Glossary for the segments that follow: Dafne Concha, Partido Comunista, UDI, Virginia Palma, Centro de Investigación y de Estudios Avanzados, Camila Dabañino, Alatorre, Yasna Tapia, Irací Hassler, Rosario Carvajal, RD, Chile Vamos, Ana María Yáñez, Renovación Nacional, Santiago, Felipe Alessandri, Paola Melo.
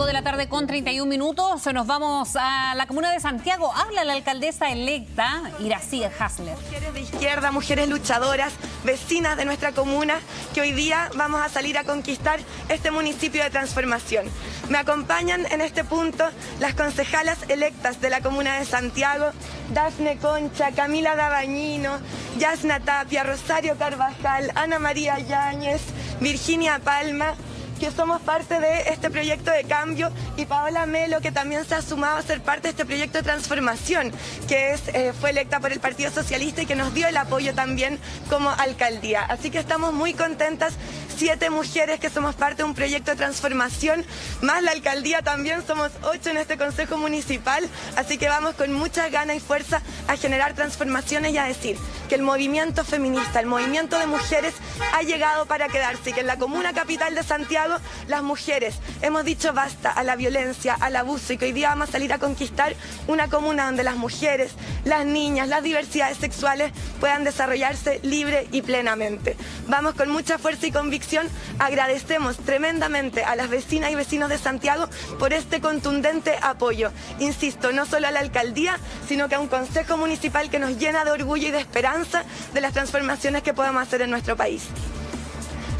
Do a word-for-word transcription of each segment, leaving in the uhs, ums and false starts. cinco de la tarde con treinta y un minutos. Nos vamos a la comuna de Santiago. Habla la alcaldesa electa, Irací Hassler. Mujeres de izquierda, mujeres luchadoras, vecinas de nuestra comuna, que hoy día vamos a salir a conquistar este municipio de transformación. Me acompañan en este punto las concejalas electas de la comuna de Santiago, Dafne Concha, Camila Dabañino, Yasna Tapia, Rosario Carvajal, Ana María Yáñez, Virginia Palma, que somos parte de este proyecto de cambio, y Paola Melo, que también se ha sumado a ser parte de este proyecto de transformación, que es, eh, fue electa por el Partido Socialista y que nos dio el apoyo también como alcaldía. Así que estamos muy contentas, siete mujeres que somos parte de un proyecto de transformación, más la alcaldía también, somos ocho en este consejo municipal, así que vamos con mucha gana y fuerza a generar transformaciones y a decir que el movimiento feminista, el movimiento de mujeres ha llegado para quedarse, y que en la comuna capital de Santiago las mujeres hemos dicho basta a la violencia, al abuso, y que hoy día vamos a salir a conquistar una comuna donde las mujeres, las niñas, las diversidades sexuales puedan desarrollarse libre y plenamente. Vamos con mucha fuerza y convicción. Agradecemos tremendamente a las vecinas y vecinos de Santiago por este contundente apoyo. Insisto, no solo a la alcaldía, sino que a un consejo municipal que nos llena de orgullo y de esperanza de las transformaciones que podemos hacer en nuestro país.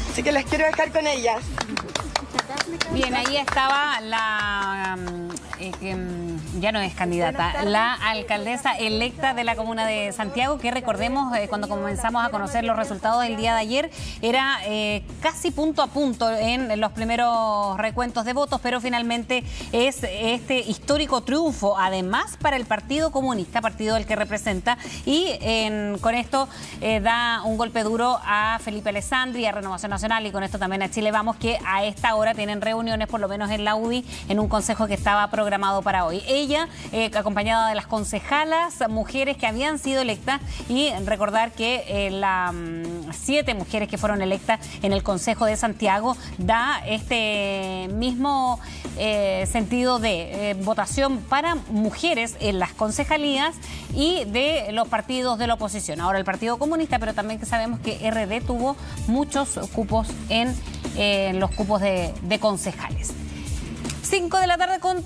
Así que las quiero dejar con ellas. Bien, ahí estaba la... Eh, eh, ya no es candidata, la alcaldesa electa de la comuna de Santiago, que recordemos, eh, cuando comenzamos a conocer los resultados del día de ayer, era eh, casi punto a punto en los primeros recuentos de votos, pero finalmente es este histórico triunfo, además para el Partido Comunista, partido del que representa, y en, con esto eh, da un golpe duro a Felipe Alessandri, a Renovación Nacional, y con esto también a Chile Vamos, que a esta hora tienen reuniones, por lo menos en la U D I, en un consejo que estaba programado para hoy. Ella, eh, acompañada de las concejalas, mujeres que habían sido electas, y recordar que eh, las siete mujeres que fueron electas en el Consejo de Santiago da este mismo eh, sentido de eh, votación para mujeres en las concejalías y de los partidos de la oposición. Ahora el Partido Comunista, pero también que sabemos que R D tuvo muchos cupos en eh, los cupos de, de concejales. cinco de la tarde con